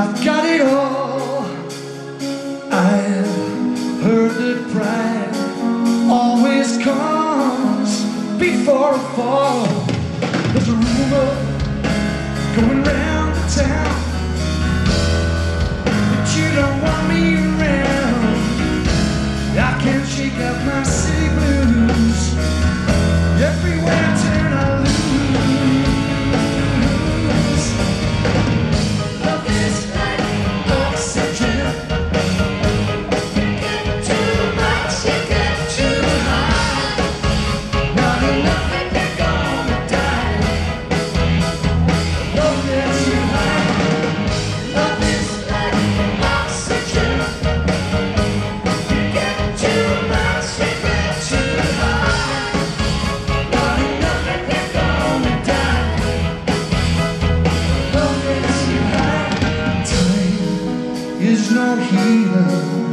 I've got it all. I've heard that pride always comes before a fall. There's a rumor going round the town that you don't want me around. I can't shake out my city blues. Everywhere I turn I lose. Is no healer.